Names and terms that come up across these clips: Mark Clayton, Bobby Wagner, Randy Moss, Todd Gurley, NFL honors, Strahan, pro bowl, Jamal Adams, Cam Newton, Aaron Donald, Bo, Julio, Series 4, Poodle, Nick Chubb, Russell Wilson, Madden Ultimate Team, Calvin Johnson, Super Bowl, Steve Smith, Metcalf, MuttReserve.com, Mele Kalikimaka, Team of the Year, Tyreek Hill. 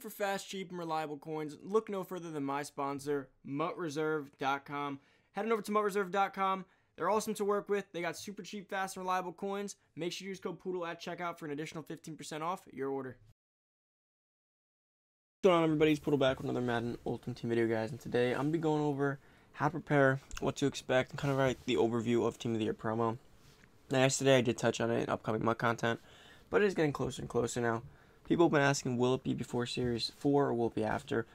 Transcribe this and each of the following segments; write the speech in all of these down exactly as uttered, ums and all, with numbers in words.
For fast, cheap, and reliable coins, look no further than my sponsor, Mutt Reserve dot com. Head on over to Mutt Reserve dot com. They're awesome to work with. They got super cheap, fast, and reliable coins. Make sure you use code Poodle at checkout for an additional fifteen percent off your order. What's going on, everybody? It's Poodle back with another Madden Ultimate Team video, guys. And today I'm going to be going over how to prepare, what to expect, and kind of like the overview of Team of the Year promo. Now, yesterday I did touch on it in upcoming Mutt content, but it is getting closer and closer now. People have been asking, will it be before Series four or will it be after?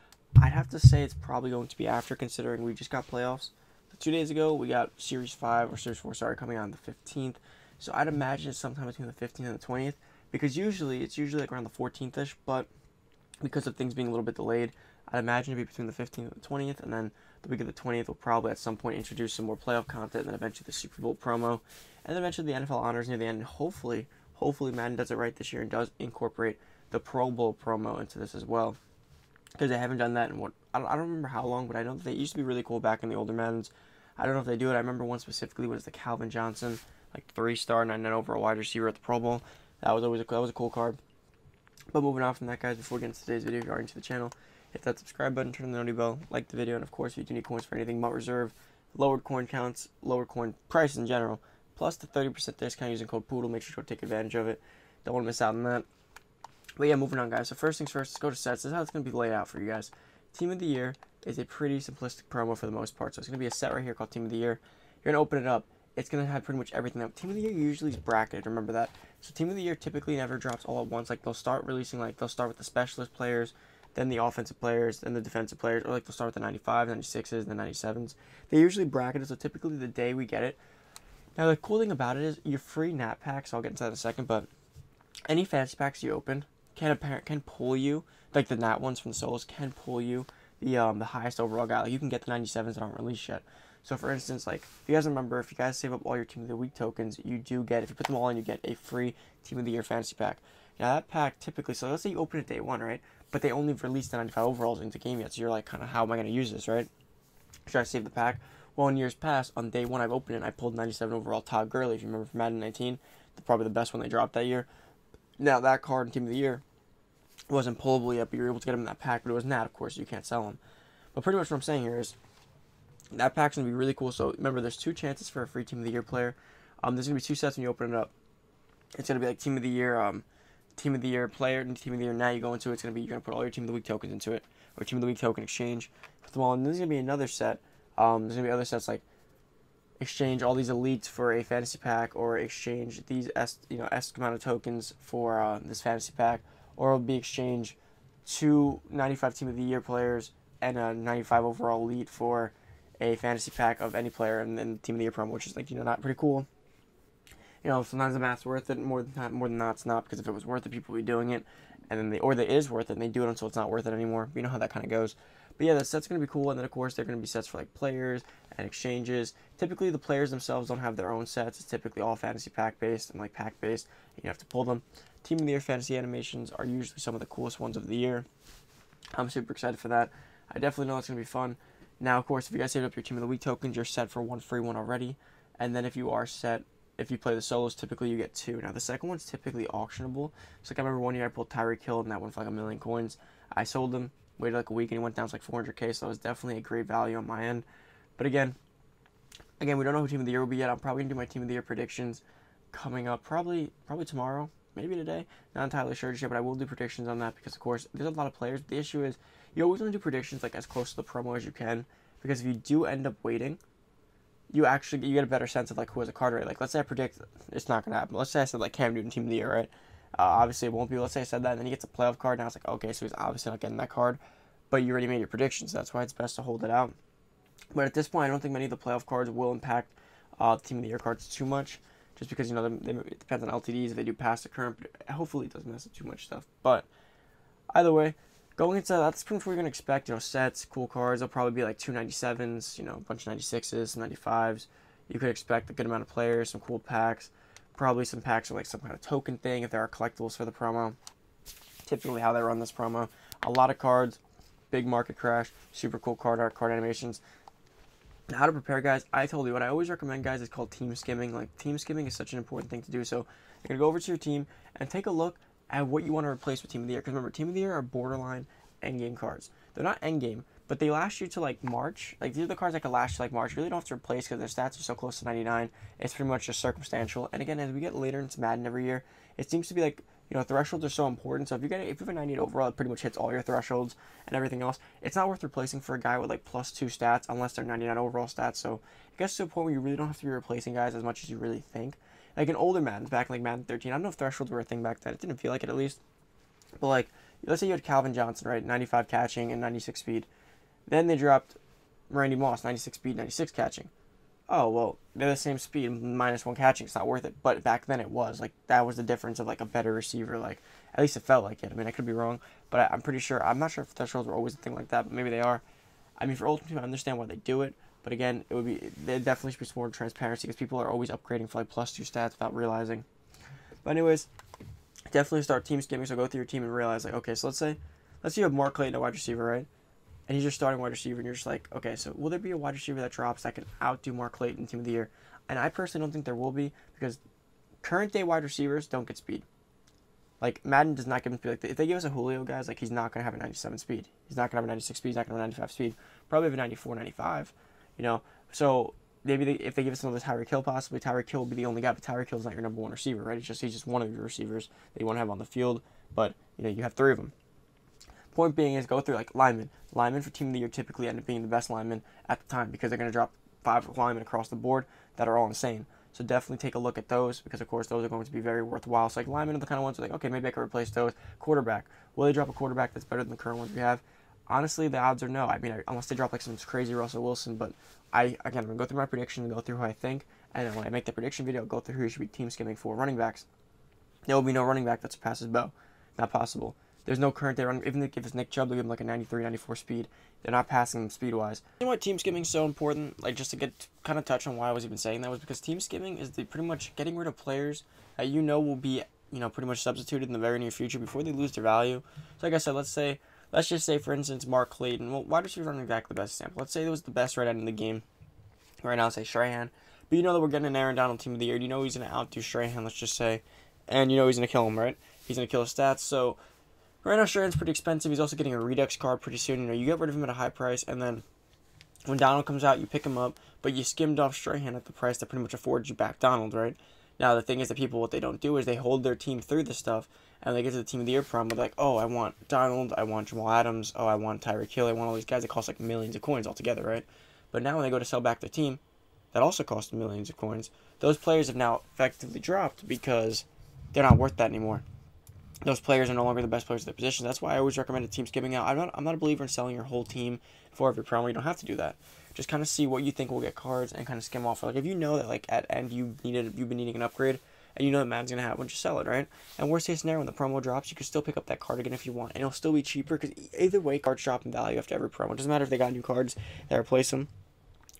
I'd have to say it's probably going to be after, considering we just got playoffs. But two days ago, we got Series five, or Series four, sorry, coming out on the fifteenth. So I'd imagine it's sometime between the fifteenth and the twentieth, because usually, it's usually like around the fourteenth-ish, but because of things being a little bit delayed, I'd imagine it'd be between the fifteenth and the twentieth, and then the week of the twentieth will probably at some point introduce some more playoff content, and then eventually the Super Bowl promo, and then eventually the N F L honors near the end, and hopefully, hopefully Madden does it right this year and does incorporate the Pro Bowl promo into this as well, because they haven't done that in what I don't, I don't remember how long, but I know that they used to be really cool back in the older Maddens. I don't know if they do it. I remember one specifically was the Calvin Johnson, like three-star nine and over a wide receiver at the Pro Bowl. That was always a, that was a cool card. But moving on from that, guys, before we get into today's video, if you are into the channel, hit that subscribe button, turn on the noty bell, like the video, and of course, if you do need coins for anything, Mutt Reserve, lowered coin counts, lower coin price in general, plus the thirty percent discount using code Poodle. Make sure to take advantage of it. Don't want to miss out on that. But yeah, moving on, guys. So first things first, let's go to sets. This is how it's going to be laid out for you guys. Team of the Year is a pretty simplistic promo for the most part. So it's going to be a set right here called Team of the Year. You're going to open it up. It's going to have pretty much everything. Now, Team of the Year usually is bracketed. Remember that. So Team of the Year typically never drops all at once. Like, they'll start releasing, like, they'll start with the specialist players, then the offensive players, then the defensive players. Or, like, they'll start with the ninety-fives, ninety-sixes, the ninety-sevens. They usually bracket it, so typically the day we get it. Now, the cool thing about it is your free nat packs. I'll get into that in a second, but any fantasy packs you open can apparent can pull you, like the nat ones from the solos can pull you the um the highest overall guy. Like, you can get the ninety-sevens that aren't released yet. So for instance, like if you guys remember, if you guys save up all your Team of the Week tokens, you do get, if you put them all in, you get a free Team of the Year fantasy pack. Now that pack typically, so let's say you open it day one, right? But they only released the ninety-five overalls into the game yet, so you're like, kind of, how am I going to use this, right? Should I save the pack? Well, in years past, on day one I've opened it, I pulled ninety-seven overall Todd Gurley, if you remember from Madden nineteen, probably the best one they dropped that year. Now, that card in Team of the Year wasn't pullable yet, but you were able to get him in that pack, but it was not, of course, so you can't sell him. But pretty much what I'm saying here is that pack's going to be really cool. So, remember, there's two chances for a free Team of the Year player. Um, there's going to be two sets when you open it up. It's going to be like Team of the Year, um, Team of the Year player, and Team of the Year now you go into. It's going to be, you're going to put all your Team of the Week tokens into it, or Team of the Week token exchange. Put them all in. There's going to be another set. Um, there's going to be other sets like exchange all these elites for a fantasy pack, or exchange these S, you know, S amount of tokens for uh, this fantasy pack, or it'll be exchange two ninety-five Team of the Year players and a ninety-five overall elite for a fantasy pack of any player, and then Team of the Year promo, which is, like, you know, not pretty cool. You know, sometimes the math's worth it, more than not, more than not, it's not, because if it was worth it, people would be doing it, and then they, or that is worth it, and they do it until it's not worth it anymore. You know how that kind of goes. But yeah, the set's going to be cool, and then, of course, they're going to be sets for, like, players and exchanges. Typically, the players themselves don't have their own sets. It's typically all fantasy pack-based and, like, pack-based, and you have to pull them. Team of the Year fantasy animations are usually some of the coolest ones of the year. I'm super excited for that. I definitely know it's going to be fun. Now, of course, if you guys saved up your Team of the Week tokens, you're set for one free one already. And then if you are set, if you play the solos, typically you get two. Now, the second one's typically auctionable. So, like, I remember one year I pulled Tyreek Hill, and that one for, like, a million coins. I sold them. Waited like a week and he went down to like four hundred K, so that was definitely a great value on my end. But again, again, we don't know who Team of the Year will be yet. I'm probably gonna do my Team of the Year predictions coming up, probably probably tomorrow, maybe today. Not entirely sure just yet, but I will do predictions on that because, of course, there's a lot of players. The issue is you always want to do predictions like as close to the promo as you can, because if you do end up waiting, you actually you get a better sense of like who has a card, right? Like, let's say I predict it's not gonna happen. Let's say I said like Cam Newton Team of the Year, right? Uh, obviously, it won't be. Let's say I said that, and then he gets a playoff card. Now it's like, okay, so he's obviously not getting that card, but you already made your predictions. That's why it's best to hold it out. But at this point, I don't think many of the playoff cards will impact uh, Team of the Year cards too much, just because, you know, they, they, it depends on L T Ds if they do pass the current. But hopefully, it doesn't mess up too much stuff. But either way, going into that's pretty much what you're gonna expect. You know, sets, cool cards. They'll probably be like two ninety-sevens, you know, a bunch of ninety-sixes, ninety-fives. You could expect a good amount of players, some cool packs. Probably some packs are like some kind of token thing if there are collectibles for the promo. Typically how they run this promo. A lot of cards, big market crash, super cool card art, card animations. How to prepare, guys, I told you what I always recommend, guys, is called team skimming. Like, team skimming is such an important thing to do. So you're going to go over to your team and take a look and what you want to replace with Team of the Year. Because remember, Team of the Year are borderline endgame cards. They're not endgame, but they last you to like March. Like these are the cards that can last you like March. You really don't have to replace because their stats are so close to ninety-nine. It's pretty much just circumstantial. And again, as we get later into Madden every year, it seems to be like, you know, thresholds are so important. So if you get if you have a ninety-eight overall, it pretty much hits all your thresholds and everything else. It's not worth replacing for a guy with like plus two stats unless they're ninety-nine overall stats. So it gets to a point where you really don't have to be replacing guys as much as you really think. Like in older Maddens, back in like Madden thirteen, I don't know if thresholds were a thing back then. It didn't feel like it at least. But like, let's say you had Calvin Johnson, right? ninety-five catching and ninety-six speed. Then they dropped Randy Moss, ninety-six speed, ninety-six catching. Oh, well, they're the same speed, minus one catching, it's not worth it. But back then it was, like, that was the difference of, like, a better receiver, like, at least it felt like it. I mean, I could be wrong, but I, I'm pretty sure, I'm not sure if thresholds were always a thing like that, but maybe they are. I mean, for Ultimate Team, I understand why they do it, but again, it would be, there definitely should be some more transparency, because people are always upgrading for, like, plus two stats without realizing. But anyways, definitely start team skimming, so go through your team and realize, like, okay, so let's say, let's say you have Mark Clayton, a wide receiver, right? And he's your starting wide receiver, and you're just like, okay, so will there be a wide receiver that drops that can outdo Mark Clayton, Team of the Year? And I personally don't think there will be, because current-day wide receivers don't get speed. Like, Madden does not give him speed. Like, if they give us a Julio, guys, like, he's not going to have a ninety-seven speed. He's not going to have a ninety-six speed. He's not going to have a ninety-five speed. Probably have a ninety-four, ninety-five, you know? So maybe they, if they give us another Tyreek Hill, possibly, Tyreek Hill will be the only guy, but Tyreek Hill is not your number one receiver, right? It's just, he's just one of your receivers that you want to have on the field, but, you know, you have three of them. Point being is go through, like, linemen. Linemen for Team of the Year typically end up being the best linemen at the time because they're going to drop five linemen across the board that are all insane. So definitely take a look at those because, of course, those are going to be very worthwhile. So, like, linemen are the kind of ones where, like, okay, maybe I can replace those. Quarterback. Will they drop a quarterback that's better than the current ones we have? Honestly, the odds are no. I mean, unless they drop, like, some crazy Russell Wilson. But, I again, I'm going to go through my prediction and go through who I think. And then when I make the prediction video, I'll go through who you should be team skimming for running backs. There will be no running back that surpasses Bo. Not possible. There's no current day running. Even if it's Nick Chubb, they give him like a ninety-three, ninety-four speed. They're not passing them speed-wise. You know why team skimming is so important? Like, just to get kind of touch on why I was even saying that was because team skimming is the pretty much getting rid of players that you know will be, you know, pretty much substituted in the very near future before they lose their value. So, like I said, let's say, let's just say, for instance, Mark Clayton. Well, why does he running back the best example? Let's say it was the best right end in the game. Right now, I'll say Strahan. But you know that we're getting an Aaron Donald Team of the Year. You know he's going to outdo Strahan, let's just say. And you know he's going to kill him, right? He's going to kill his stats, so right now, Strahan's pretty expensive. He's also getting a Redux card pretty soon. You know, you get rid of him at a high price, and then when Donald comes out, you pick him up, but you skimmed off Strahan at the price that pretty much affords you back Donald, right? Now, the thing is that people, what they don't do is they hold their team through this stuff, and they get to the Team of the Year problem. They're like, oh, I want Donald, I want Jamal Adams, oh, I want Tyreek Hill, I want all these guys that cost, like, millions of coins altogether, right? But now when they go to sell back their team, that also costs millions of coins, those players have now effectively dropped because they're not worth that anymore. Those players are no longer the best players at their position. That's why I always recommend a team skimming out. I'm not, I'm not a believer in selling your whole team for every promo. You don't have to do that. Just kind of see what you think will get cards and kind of skim off. Like, if you know that, like, at end you needed, you've been needing an upgrade, and you know that Madden's going to have one, just sell it, right? And worst case scenario, when the promo drops, you can still pick up that card again if you want. And it'll still be cheaper because either way, cards drop in value after every promo. It doesn't matter if they got new cards that replace them,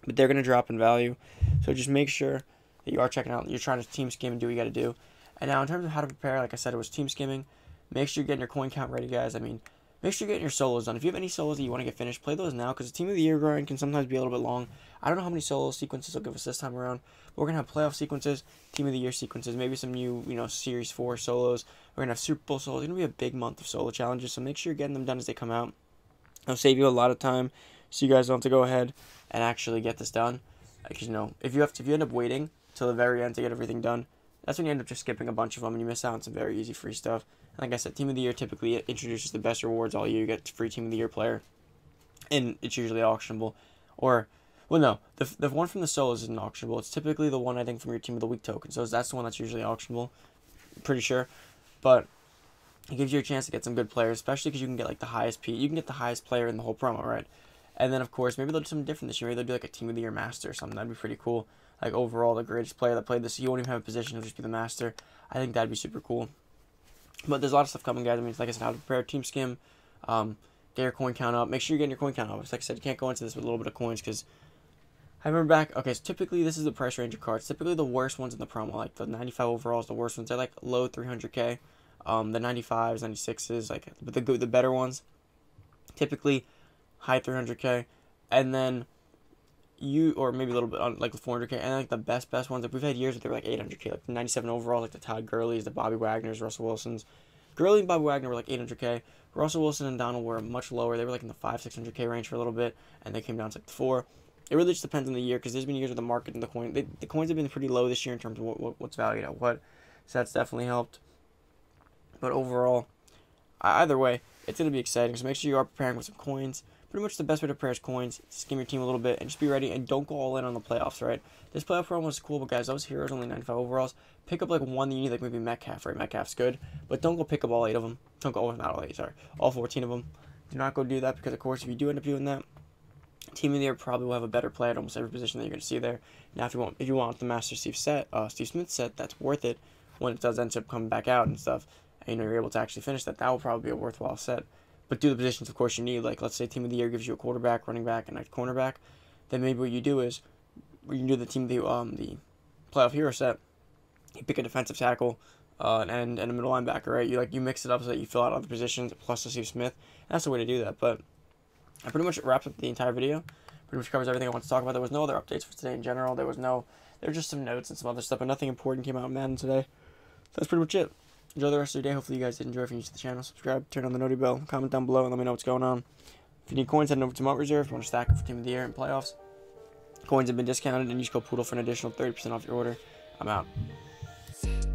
but they're going to drop in value. So just make sure that you are checking out, you're trying to team skim and do what you got to do. And now, in terms of how to prepare, like I said, it was team skimming. Make sure you're getting your coin count ready, guys. I mean, make sure you're getting your solos done. If you have any solos that you want to get finished, play those now, because the Team of the Year grind can sometimes be a little bit long. I don't know how many solo sequences they'll give us this time around. But we're going to have playoff sequences, Team of the Year sequences, maybe some new, you know, Series four solos. We're going to have Super Bowl solos. It's going to be a big month of solo challenges, so make sure you're getting them done as they come out. It'll save you a lot of time, so you guys don't have to go ahead and actually get this done. Because, you know, if you, have to, if you end up waiting till the very end to get everything done, that's when you end up just skipping a bunch of them and you miss out on some very easy free stuff. And like I said, Team of the Year typically introduces the best rewards all year. You get free Team of the Year player, and it's usually auctionable. Or, well, no, the, the one from the solos isn't auctionable. It's typically the one, I think, from your Team of the Week token. So that's the one that's usually auctionable, pretty sure. But it gives you a chance to get some good players, especially because you can get, like, the highest P. You can get the highest player in the whole promo, right? And then, of course, maybe they'll do something different this year. Maybe they'll do, like, a Team of the Year master or something. That'd be pretty cool. Like, overall, the greatest player that played this, you won't even have a position, he'll just be the master. I think that'd be super cool. But there's a lot of stuff coming, guys. I mean, it's like I said, how to prepare, team skim, um, get your coin count up. Make sure you're getting your coin count up. Like I said, you can't go into this with a little bit of coins because I remember back, okay, so typically this is the price range of cards. Typically the worst ones in the promo, like the ninety-five overalls, the worst ones, they're like low three hundred K. Um, the ninety-fives, ninety-sixes, like but the, the better ones, typically high three hundred K. And then you, or maybe a little bit on like the four hundred K, and like the best, best ones. Like, we've had years where they were like eight hundred K, like the ninety-seven overall, like the Todd Gurleys, the Bobby Wagners, Russell Wilsons, Gurley and Bobby Wagner were like eight hundred K. Russell Wilson and Donald were much lower. They were like in the five, six hundred K range for a little bit, and they came down to like four. It really just depends on the year, because there's been years with the market and the coin. They, the coins have been pretty low this year in terms of what, what, what's valued at what. So that's definitely helped. But overall, either way, it's going to be exciting. So make sure you are preparing with some coins. Pretty much the best way to prepare is coins. Scheme your team a little bit and just be ready, and don't go all in on the playoffs, right? This playoff run was cool, but guys, those heroes only ninety-five overalls. Pick up like one that you need, like maybe Metcalf, right? Metcalf's good, but don't go pick up all eight of them. Don't go, oh, not all eight, sorry. All fourteen of them. Do not go do that, because, of course, if you do end up doing that, Team of the Year probably will have a better play at almost every position that you're going to see there. Now, if you want if you want the Master Steve set, uh, Steve Smith set, that's worth it when it does end up coming back out and stuff. And, you know, you're able to actually finish that. That will probably be a worthwhile set. But do the positions, of course, you need. Like, let's say Team of the Year gives you a quarterback, running back, and a cornerback. Then maybe what you do is you can do the team, the um the playoff hero set. You pick a defensive tackle, uh, an end, and a middle linebacker, right? You like you mix it up so that you fill out other positions plus the Steve Smith. That's the way to do that. But that pretty much wraps up the entire video. Pretty much covers everything I want to talk about. There was no other updates for today in general. There was no. There were just some notes and some other stuff, but nothing important came out in Madden today. So that's pretty much it. Enjoy the rest of your day. Hopefully you guys did enjoy. If you're new to the channel, subscribe, turn on the noti bell, comment down below, and let me know what's going on. If you need coins, head over to Mutt Reserve. If you want to stack it for Team of the Year and playoffs, coins have been discounted, and you just go Poodle for an additional thirty percent off your order. I'm out.